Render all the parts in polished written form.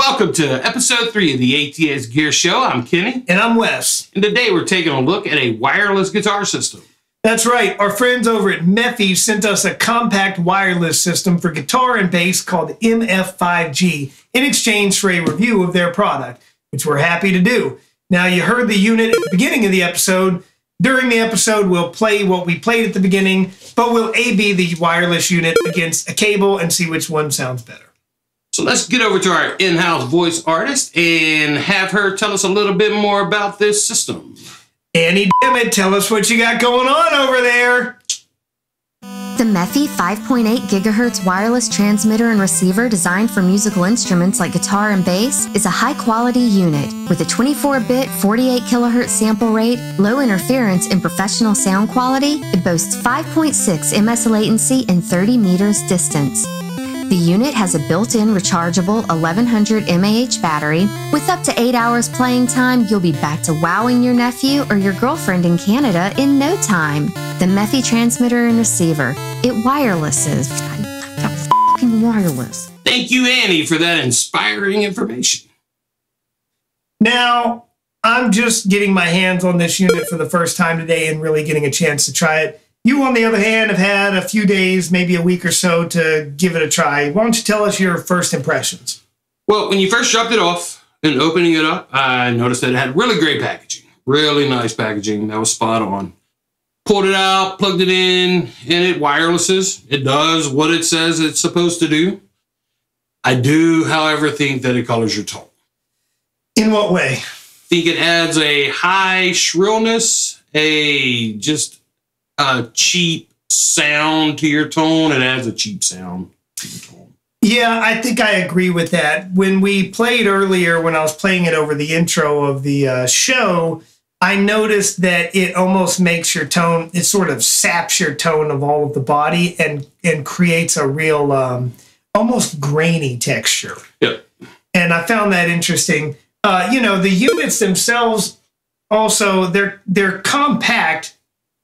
Welcome to episode 3 of the ATS Gear Show. I'm Kenny. And I'm Wes. And today we're taking a look at a wireless guitar system. That's right. Our friends over at Mefe sent us a compact wireless system for guitar and bass called MF5G in exchange for a review of their product, which we're happy to do. Now, you heard the unit at the beginning of the episode. During the episode, we'll play what we played at the beginning, but we'll A-B the wireless unit against a cable and see which one sounds better. So let's get over to our in-house voice artist and have her tell us a little bit more about this system. Annie Dammit, tell us what you got going on over there. The Mefe 5.8 GHz wireless transmitter and receiver designed for musical instruments like guitar and bass is a high-quality unit with a 24-bit, 48 kHz sample rate, low interference, and professional sound quality. It boasts 5.6 ms latency and 30 meters distance. The unit has a built-in rechargeable 1100 mAh battery. With up to 8 hours playing time, you'll be back to wowing your nephew or your girlfriend in Canada in no time. The Mefe transmitter and receiver. It wirelesses. F***ing wireless. Thank you, Annie, for that inspiring information. Now, I'm just getting my hands on this unit for the first time today and really getting a chance to try it. You, on the other hand, have had a few days, maybe a week or so, to give it a try. Why don't you tell us your first impressions? Well, when you first dropped it off and opening it up, I noticed that it had really great packaging. Really nice packaging. That was spot on. Pulled it out, plugged it in, and it wirelesses. It does what it says it's supposed to do. I do, however, think that it colors your tone. In what way? I think it adds a high shrillness, a just... a cheap sound to your tone. It adds a cheap sound to your tone. Yeah, I think I agree with that. When we played earlier, when I was playing it over the intro of the show, I noticed that it almost makes your tone, it sort of saps your tone of all of the body and creates a real almost grainy texture. Yep. And I found that interesting. You know, the units themselves also, they're compact.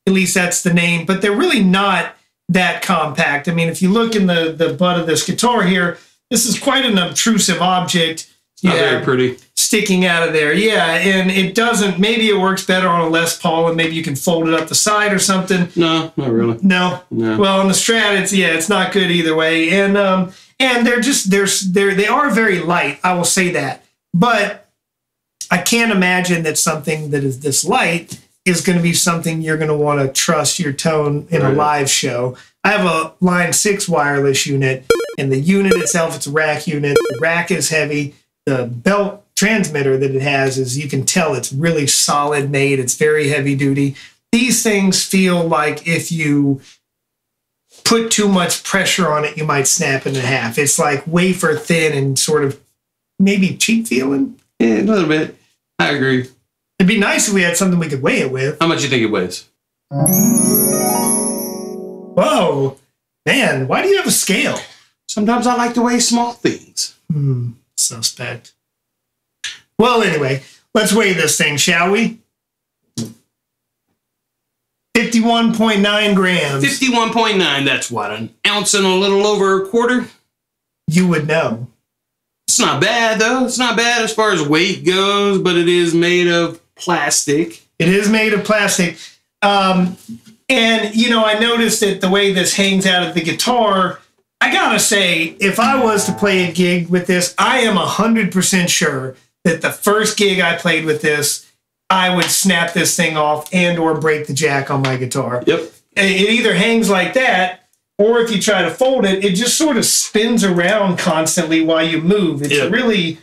At least that's the name, but they're really not that compact. I mean, if you look in the butt of this guitar here, this is quite an obtrusive object. Not very pretty. Sticking out of there, yeah. And it doesn't, maybe it works better on a Les Paul and maybe you can fold it up the side or something. No, not really. No. Well, on the Strat, it's, yeah, it's not good either way. And they're just, they are very light, I will say that. But I can't imagine that something that is this light is going to be something you're going to want to trust your tone in a live show. I have a Line 6 wireless unit, and the unit itself, it's a rack unit. The rack is heavy. The belt transmitter that it has is, you can tell it's really solid made. It's very heavy duty. These things feel like if you put too much pressure on it, you might snap it in half. It's like wafer thin and sort of maybe cheap feeling. Yeah, a little bit. I agree. It'd be nice if we had something we could weigh it with. How much do you think it weighs? Whoa. Man, why do you have a scale? Sometimes I like to weigh small things. Suspect. Well, anyway, let's weigh this thing, shall we? 51.9 grams. 51.9, that's what, an ounce and a little over a quarter? You would know. It's not bad, though. It's not bad as far as weight goes, but it is made of plastic. It is made of plastic. And, you know, I noticed that the way this hangs out of the guitar, I gotta say, if I was to play a gig with this, I am 100% sure that the first gig I played with this, I would snap this thing off and or break the jack on my guitar. Yep. It either hangs like that, or if you try to fold it, it just sort of spins around constantly while you move. It's really,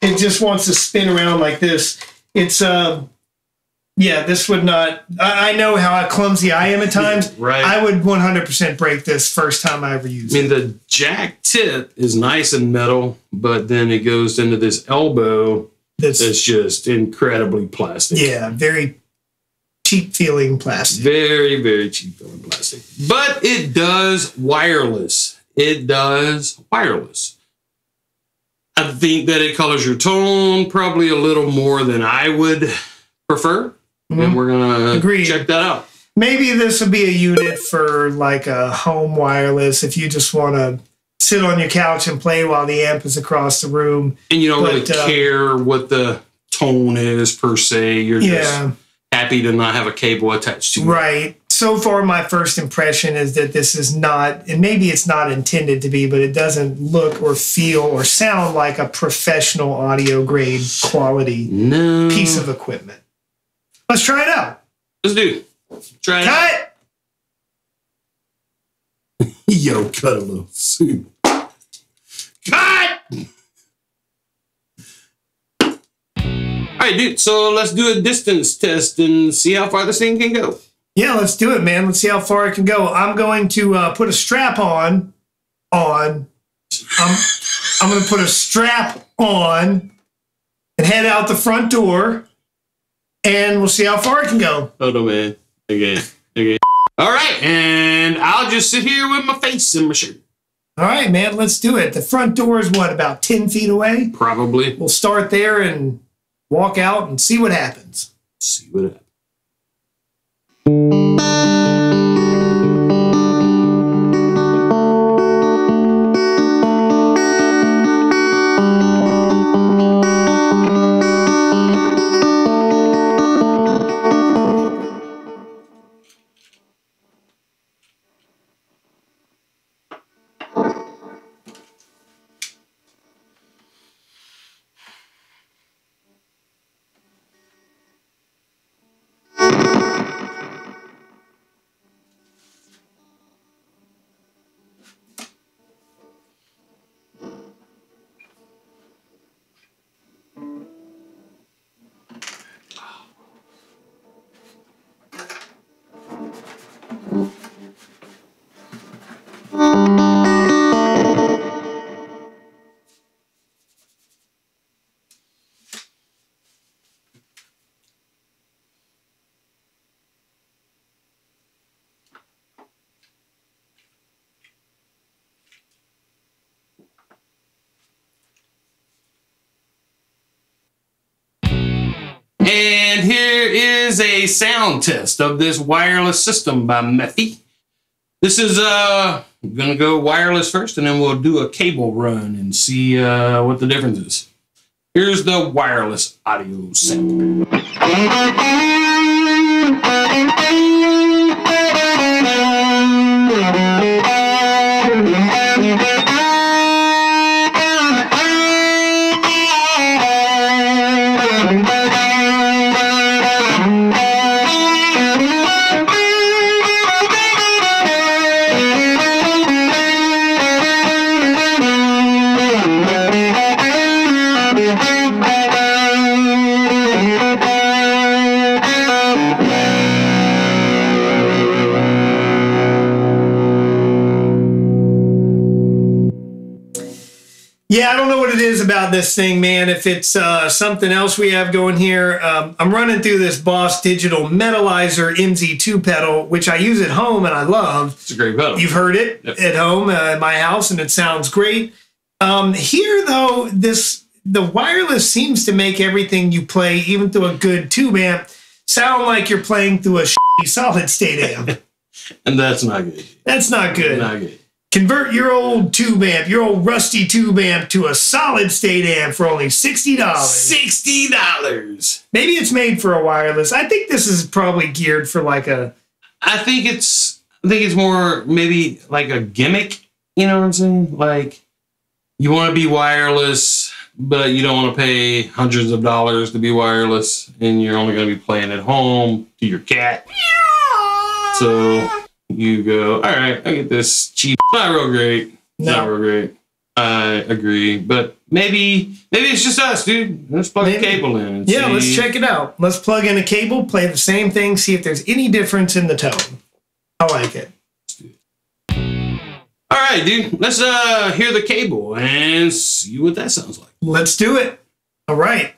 it just wants to spin around like this. It's, yeah, this would not, I know how clumsy I am at times. Right. I would 100% break this first time I ever used it. I mean, the jack tip is nice and metal, but then it goes into this elbow that's just incredibly plastic. Yeah, very cheap feeling plastic. Very, very cheap feeling plastic. But it does wireless. It does wireless. I think that it colors your tone probably a little more than I would prefer. And we're going to check that out. Maybe this would be a unit for like a home wireless if you just want to sit on your couch and play while the amp is across the room. And you don't really care what the tone is per se. You're just happy to not have a cable attached to it. Right. So far, my first impression is that this is not, and maybe it's not intended to be, but it doesn't look or feel or sound like a professional audio grade quality piece of equipment. Let's try it out. Let's do it. Try it. Cut! Yo, cut a little soup. Cut! All right, dude, so let's do a distance test and see how far this thing can go. Yeah, let's do it, man. Let's see how far it can go. I'm going to put a strap on. I'm going to put a strap on and head out the front door, and we'll see how far it can go. Hold on, man. Okay. Okay. All right, and I'll just sit here with my face in my shirt. All right, man, let's do it. The front door is, what, about 10 feet away? Probably. We'll start there and walk out and see what happens. See what happens. And here is a sound test of this wireless system by Mefe. This is, I'm going to go wireless first, and then we'll do a cable run and see what the difference is. Here's the wireless audio sample. Yeah, I don't know what it is about this thing, man. If it's something else we have going here, I'm running through this Boss Digital Metalizer MZ2 pedal, which I use at home and I love. It's a great pedal. You've heard it at home at my house, and it sounds great. Here, though, the wireless seems to make everything you play, even through a good tube amp, sound like you're playing through a shitty solid state amp. And that's not good. That's not good. Not good. Convert your old tube amp, your old rusty tube amp, to a solid state amp for only $60. $60. Maybe it's made for a wireless. I think this is probably geared for like a... I think it's more maybe like a gimmick. You know what I'm saying? Like, you want to be wireless, but you don't want to pay hundreds of dollars to be wireless, and you're only going to be playing at home to your cat. Yeah. So... you go, all right, I get this cheap. Not real great. No. Not real great. I agree. But maybe it's just us, dude. Let's plug a cable in. Yeah, let's check it out. Let's plug in a cable, play the same thing, see if there's any difference in the tone. I like it. Let's do it. All right, dude. Let's hear the cable and see what that sounds like. Let's do it. All right.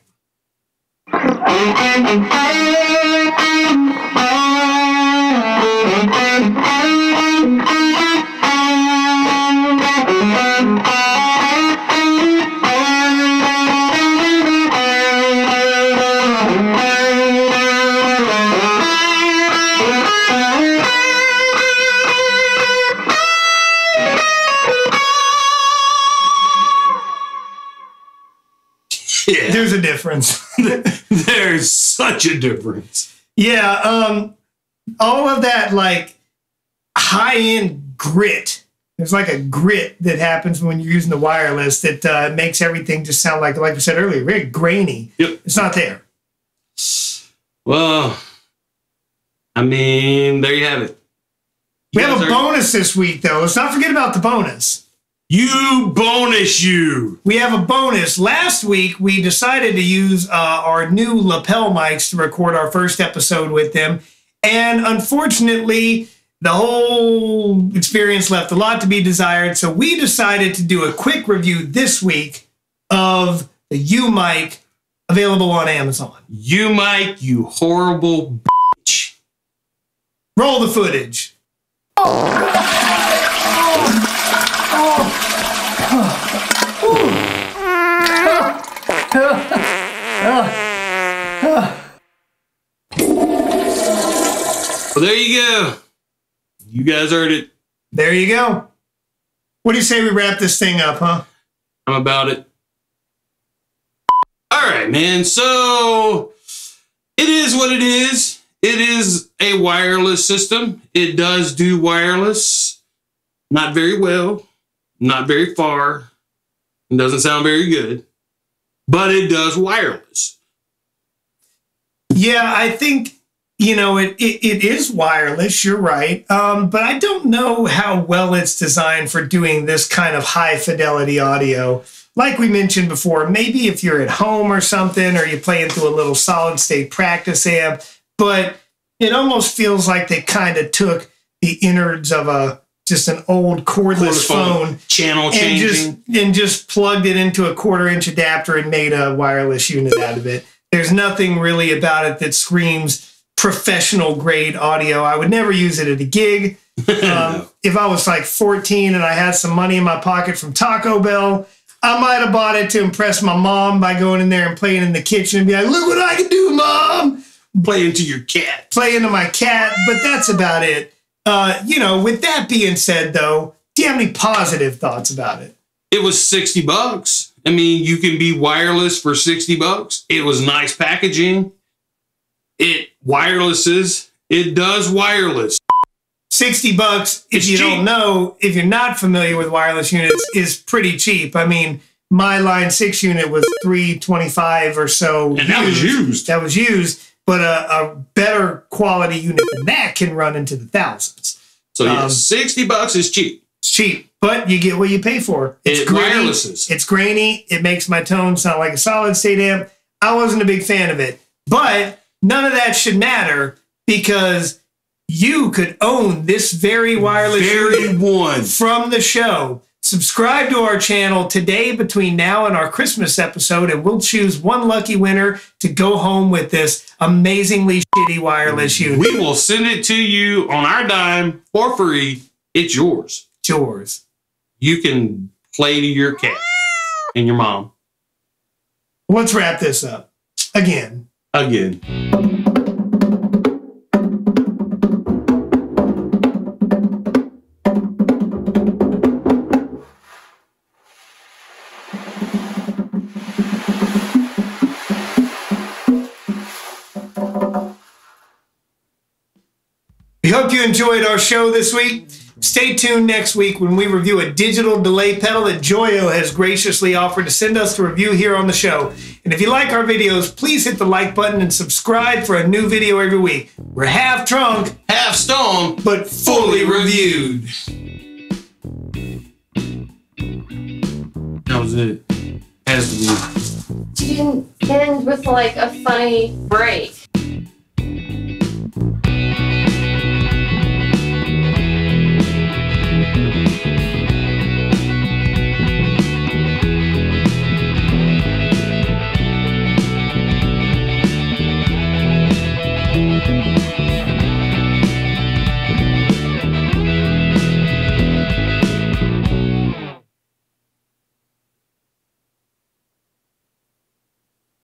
Yeah. There's a difference. There's such a difference. Yeah. All of that, like, high-end grit. There's like a grit that happens when you're using the wireless that makes everything just sound like we said earlier, very grainy. Yep. It's not there. Well, I mean, there you have it. We have a bonus this week, though. Let's not forget about the bonus. You bonus you. We have a bonus. Last week, we decided to use our new lapel mics to record our first episode with them. And unfortunately, the whole experience left a lot to be desired. So we decided to do a quick review this week of the U-Mic available on Amazon. U-Mic, you horrible bitch. Roll the footage. Well, there you go. You guys heard it. There you go. What do you say we wrap this thing up, huh? I'm about it. All right, man. So it is what it is. It is a wireless system. It does do wireless. Not very well. Not very far. It doesn't sound very good. But it does wireless. Yeah, I think... You know, it is wireless, you're right, but I don't know how well it's designed for doing this kind of high-fidelity audio. Like we mentioned before, maybe if you're at home or something, or you're playing through a little solid-state practice amp, but it almost feels like they kind of took the innards of just an old cordless phone channel changing, and just plugged it into a quarter-inch adapter and made a wireless unit out of it. There's nothing really about it that screams... professional grade audio. I would never use it at a gig. No. If I was like 14 and I had some money in my pocket from Taco Bell, I might have bought it to impress my mom by going in there and playing in the kitchen and be like, look what I can do, Mom. Play into your cat. Play into my cat, but that's about it. You know, with that being said, though, do you have any positive thoughts about it? It was $60. I mean, you can be wireless for $60. It was nice packaging. It wirelesses. It does wireless. $60, if you don't know, if you're not familiar with wireless units, is pretty cheap. I mean, my Line 6 unit was $325 or so. And that was used. That was used, but a better quality unit than that can run into the thousands. So yeah, $60 is cheap. It's cheap, but you get what you pay for. It wirelesses. It's grainy. It makes my tone sound like a solid state amp. I wasn't a big fan of it, but... none of that should matter because you could own this very wireless unit from the show. Subscribe to our channel today between now and our Christmas episode, and we'll choose one lucky winner to go home with this amazingly shitty wireless unit. We will send it to you on our dime for free. It's yours. It's yours. You can play to your cat and your mom. Let's wrap this up again. Again. We hope you enjoyed our show this week. Stay tuned next week when we review a digital delay pedal that Joyo has graciously offered to send us to review here on the show. And if you like our videos, please hit the like button and subscribe for a new video every week. We're half drunk, half stoned, but fully reviewed. That was it. Has to be. It ends with like a funny break.